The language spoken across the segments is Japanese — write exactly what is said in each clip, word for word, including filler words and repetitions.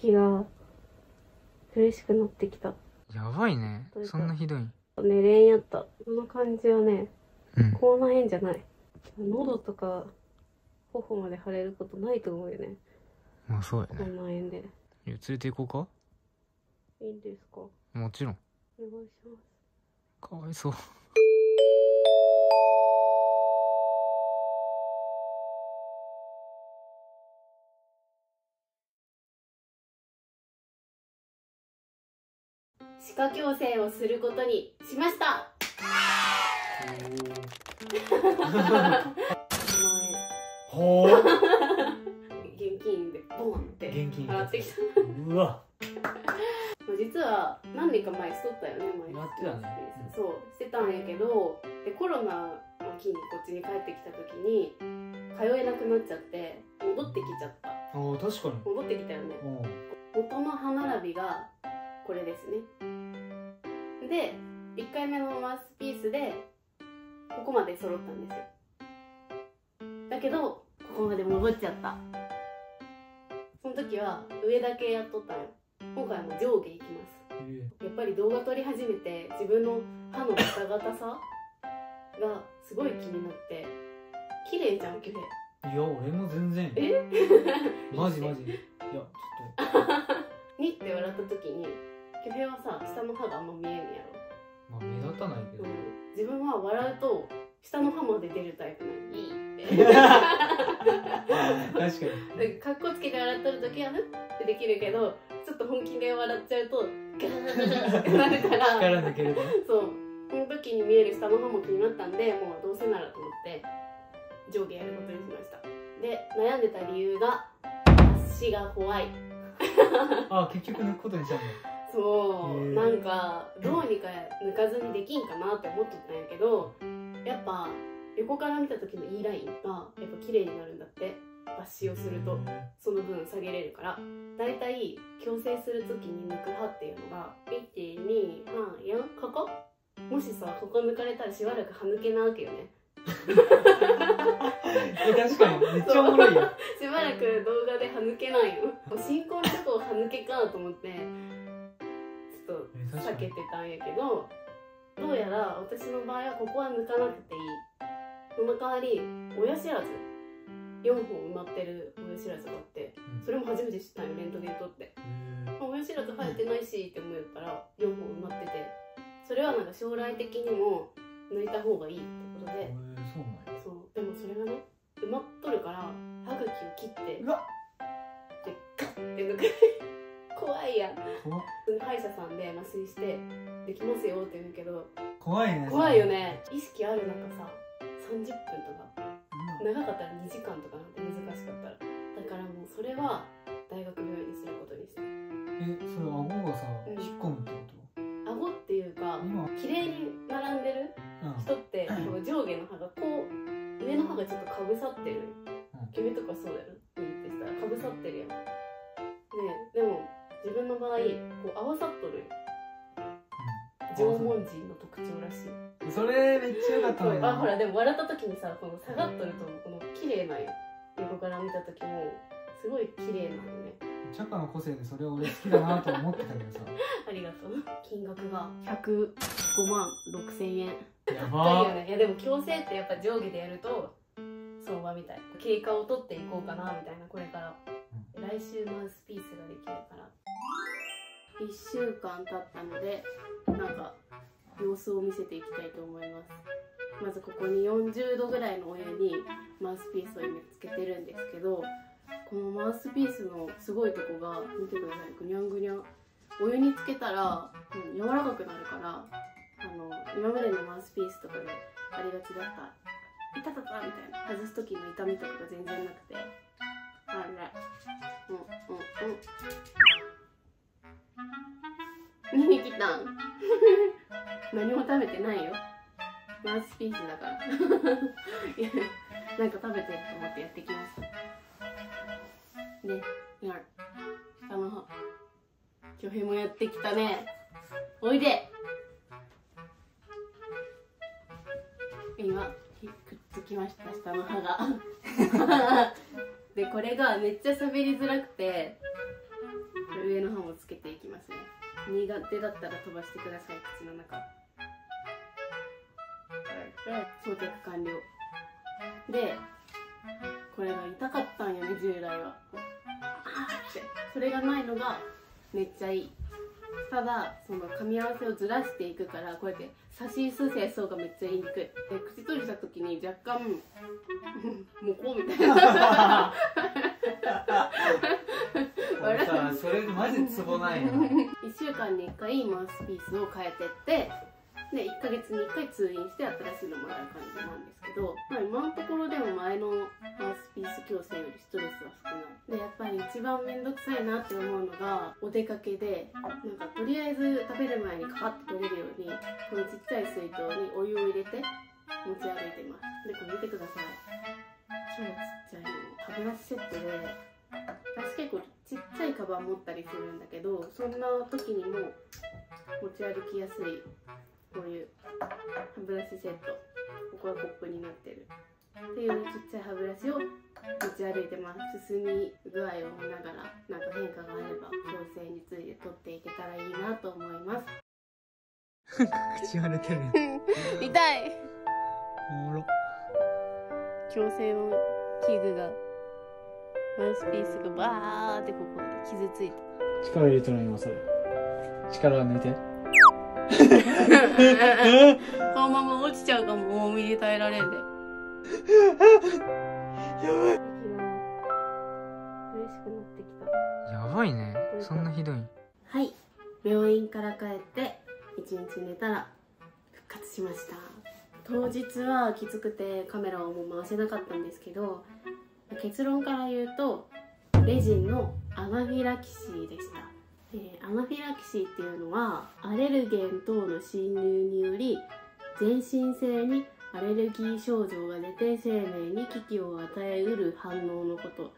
息が苦しくなってきた。やばいね、そんなひどい。寝れんやった。この感じはね、うん、口内炎じゃない。喉とか頬まで腫れることないと思うよね。まあそうやね、口内炎で。連れて行こうか。いいんですか？もちろん。お願いします。かわいそう。歯科矯正をすることにしました。ほー現金でボンって払ってきた。うわ実は何年か前しとったよね。前やってたね。そうしてたんやけど、でコロナの期にこっちに帰ってきた時に通えなくなっちゃって戻ってきちゃった。ああ確かに戻ってきたよね。元の歯並びがこれですね。でいっかいめのマウスピースでここまで揃ったんですよ。だけどここまで戻っちゃった。その時は上だけやっとったんよ。今回はもう上下いきます。やっぱり動画撮り始めて自分の歯のガタガタさがすごい気になって。綺麗じゃん綺麗。いや俺も全然。えマジマジ。いやちょっとにって笑った時にキュヘイはさ下の歯があんま見えんやろ。まあ目立たないけど、うん、自分は笑うと下の歯まで出るタイプなの。いいって確かにかっこつけて笑っとる時はふってできるけど、ちょっと本気で笑っちゃうとガーってなるから力抜けるね。そうこの時に見える下の歯も気になったんで、もうどうせならと思って上下やることにしました。で悩んでた理由が足が怖い。あ、結局抜くことにしたんだ。そうなんかどうにか抜かずにできんかなって思っとったんやけど、やっぱ横から見た時の E ラインがやっぱ綺麗になるんだって。抜歯をするとその分下げれるから、だいたい矯正する時に抜く歯っていうのがいち、に、さん、よん、ここもしさここ抜かれたらしばらく歯抜けなわけよね。確かにめっちゃおもろいよ。しばらく動画で歯抜けないよ。進行のとこ歯抜けかと思ってちょっと避けてたんやけど、どうやら私の場合はここは抜かなくていい。その代わり親知らずよんほん埋まってる親知らずがあって、それも初めて知ったんよレントゲン撮って。親知らず生えてないしって思ったらよんほん埋まってて、それはなんか将来的にも抜いた方がいいってことで。そうでもそれがね埋まっとるから歯茎を切ってうわっでガッて抜く。怖いやん。歯医者さんで麻酔して「できますよ」って言うんけど怖いね。怖いよね。意識ある中ささんじゅっぷんとか、うん、長かったらにじかんとかなんて難しかったら、だからもうそれは大学病院にすることにして。えそれ顎がさ、うん、引っ込むってこと？顎っていうか綺麗に並んでる人って、うん、この上下の歯がこう。上の歯がちょっとかぶさってる。キメとかそうだよ。いいってしたらかぶさってるやん。ねえ、でも自分の場合こう合わさっとる。縄文人の特徴らしい。それめっちゃ良かったね。あ、ほらでも笑った時にさ、この下がっとるとこの綺麗なよ。横から見た時もすごい綺麗なのね。チャカの個性でそれを俺好きだなと思ってたけどさ。ありがとう。金額がひゃくごまんろくせんえん。やばいよね。いやでも矯正ってやっぱ上下でやると相場みたい。経過を取っていこうかなみたいな。これから、うん、来週マウスピースができるから。いっしゅうかん経ったのでなんか様子を見せていきたいと思います。まずここによんじゅうどぐらいのお湯にマウスピースを今つけてるんですけど、このマウスピースのすごいとこが見てください。ぐにゃんぐにゃん。お湯につけたら、うん、柔らかくなるからあの今までのマウスピースとかでありがちだった「いたたた」みたいな外す時の痛みとかが全然なくて、あらうんうんうん、何来たん何も食べてないよマウスピースだから。いやなんか食べてると思ってやってきましたね。やるあの巨兵もやってきたね。おいで。今くっつきました、下の歯が。でこれがめっちゃ喋りづらくて、苦手だったら飛ばしてください、口の中。で、装着完了。で、これが痛かったんよね、従来は。あーって。それがないのがめっちゃいい。ただ、その噛み合わせをずらしていくから、こうやって差しすせそうがめっちゃ言いにくい。で、口閉じた時に若干もうこうみたいな。俺さ、それマジツボないな。いっしゅうかんにいっかいマウスピースを変えてって、でいっかげつにいっかい通院して新しいのもらう感じなんですけど、まあ、今のところでも前のマウスピース矯正よりストレスは少ないで、やっぱり一番面倒くさいなって思うのがお出かけで、なんかとりあえず食べる前にカパッと取れるようにこのちっちゃい水筒にお湯を入れて持ち歩いています。でこれ見てください、超ちっちゃいの歯ブラシセットで、私結構ちっちゃいカバン持ったりするんだけど、そんな時にも持ち歩きやすいこういう歯ブラシセット、ここはコップになってるっていうちっちゃい歯ブラシを持ち歩いてます。進み具合を見ながらなんか変化があれば矯正について取っていけたらいいなと思います。口腫れてる痛い。おもろ。矯正の器具がマウスピースがバーってここで傷ついた。力入れてない今それ。力抜いて。このまま落ちちゃうかも、重みに耐えられんで。やばい。嬉しくなってきた。やばいね、そんなひどい。はい、病院から帰って一日寝たら復活しました。当日はきつくてカメラをもう回せなかったんですけど、結論から言うとレジンのアナフィラキシーでした。えー、アナフィラキシーっていうのはアレルゲン等の侵入により全身性にアレルギー症状が出て生命に危機を与えうる反応のこと。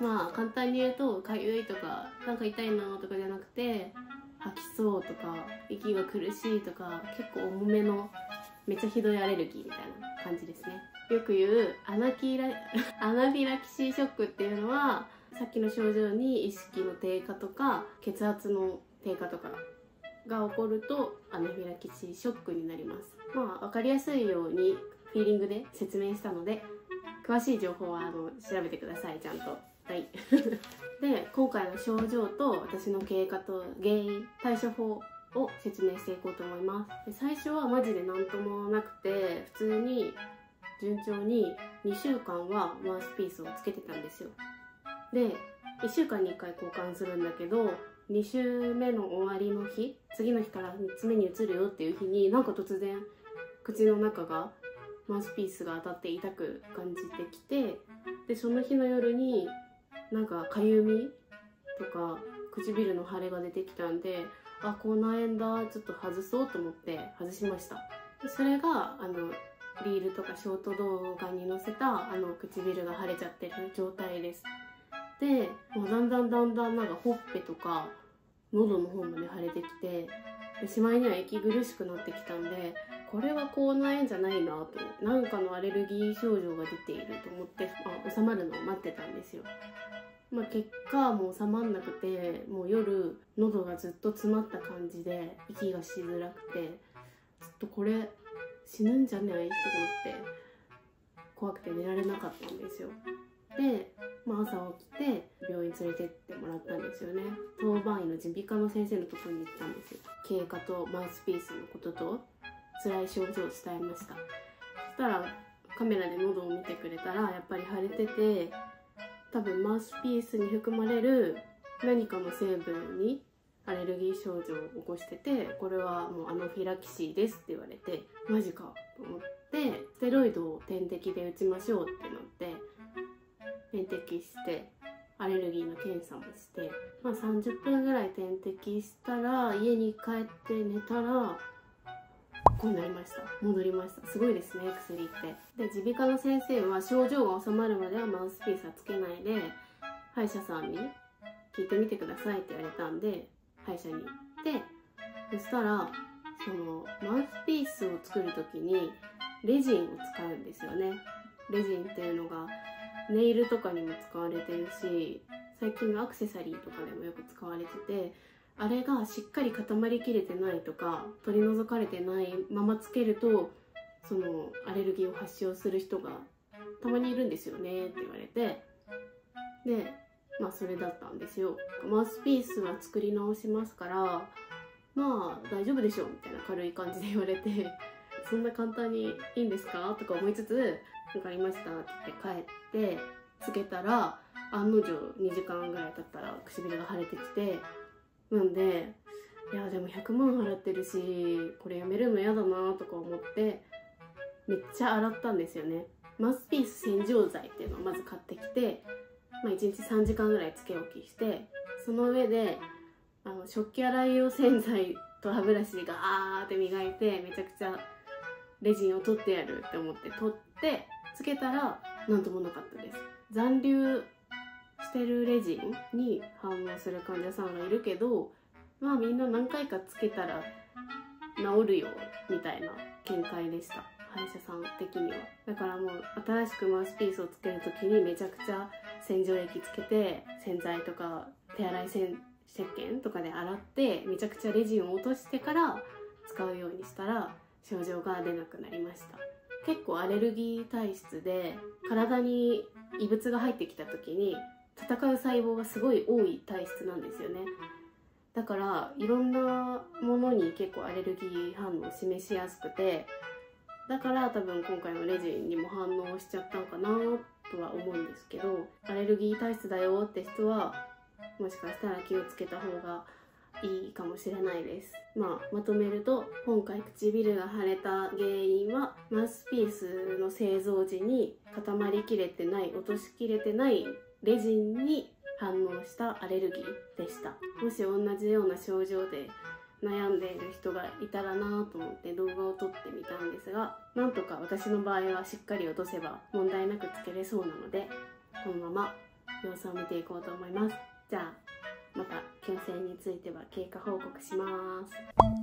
まあ簡単に言うと、かゆいとかなんか痛いなとかじゃなくて、吐きそうとか息が苦しいとか、結構重めのめっちゃひどいアレルギーみたいな感じですね。よく言うアナキラアナフィラキシーショックっていうのは、さっきの症状に意識の低下とか血圧の低下とかが起こるとアナフィラキシーショックになります。まあ分かりやすいようにフィーリングで説明したので、詳しい情報はあの調べてください、ちゃんと。はいで、今回の症状と私の経過と原因対処法を説明していこうと思います。で最初はマジで何ともなくて、普通に順調ににしゅうかんはマウスピースをつけてたんですよ。でいっしゅうかんにいっかい交換するんだけど、に週目の終わりの日、次の日からみっつめに移るよっていう日に、なんか突然口の中がマウスピースが当たって痛く感じてきて、でその日の夜になんかかゆみとか唇の腫れが出てきたんで、あ、口内炎だ、ちょっと外そうと思って外しました。でそれがあのリールとかショート動画に載せたあの唇が腫れちゃってる状態です。でもうだんだんだんだんなんかほっぺとか喉の方まで腫れてきて、でしまいには息苦しくなってきたんで、これは口内炎じゃないなと、なんかのアレルギー症状が出ていると思って、あ、収まるのを待ってたんですよ。まあ、結果もう収まんなくて、もう夜喉がずっと詰まった感じで息がしづらくて、ずっとこれ死ぬんじゃないと思って怖くて寝られなかったんですよ。で、まあ、朝起きて病院連れてってもらったんですよね。当番医の耳鼻科の先生のところに行ったんですよ。経過とマウスピースのことと辛い症状を伝えました。そしたらカメラで喉を見てくれたら、やっぱり腫れてて、多分マウスピースに含まれる何かの成分にアレルギー症状を起こしてて、これはもうアナフィラキシーですって言われて、マジかと思って、ステロイドを点滴で打ちましょうってなって、点滴してアレルギーの検査もして、まあ、さんじゅっぷんぐらい点滴したら家に帰って寝たらこうなりました。戻りました。すごいですね、薬って。で耳鼻科の先生は症状が治まるまではマウスピースはつけないで歯医者さんに聞いてみてくださいって言われたんで、歯医者に行って、そしたらそのマウスピースを作る時にレジンを使うんですよね。レジンっていうのがネイルとかにも使われてるし、最近のアクセサリーとかでもよく使われてて、あれがしっかり固まりきれてないとか取り除かれてないままつけると、そのアレルギーを発症する人がたまにいるんですよねって言われて、でまあそれだったんですよ。マウスピースは作り直しますから、まあ大丈夫でしょみたいな軽い感じで言われてそんな簡単にいいんですかとか思いつつ、分かりましたって帰ってつけたら、案の定にじかんぐらい経ったら唇が腫れてきて、なんでいやでもひゃくまん払ってるしこれやめるの嫌だなとか思ってめっちゃ洗ったんですよね。マウスピース洗浄剤っていうのをまず買ってきて、まあ、いちにちさんじかんぐらいつけ置きして、その上であの食器洗い用洗剤と歯ブラシでガーって磨いて、めちゃくちゃレジンを取ってやるって思って取ってつけたらなんともなかったです。残留してるレジンに反応する患者さんがいるけど、まあみんな何回かつけたら治るよみたいな見解でした、歯医者さん的には。だからもう新しくマウスピースをつける時にめちゃくちゃ洗浄液つけて、洗剤とか手洗いせん石鹸とかで洗ってめちゃくちゃレジンを落としてから使うようにしたら症状が出なくなりました。結構アレルギー体質で、体に異物が入ってきた時に戦う細胞がすごい多い体質なんですよね。だからいろんなものに結構アレルギー反応を示しやすくて、だから多分今回のレジンにも反応しちゃったのかなとは思うんですけど、アレルギー体質だよって人はもしかしたら気をつけた方がいいかもしれないです。まあ、まとめると今回唇が腫れた原因はマウスピースの製造時に固まりきれてない、落としきれてないレジンに反応したアレルギーでした。もし同じような症状で悩んでいる人がいたらなと思って動画を撮ってみたんですが、なんとか私の場合はしっかり落とせば問題なくつけれそうなので、このまま様子を見ていこうと思います。じゃあまた矯正については経過報告します。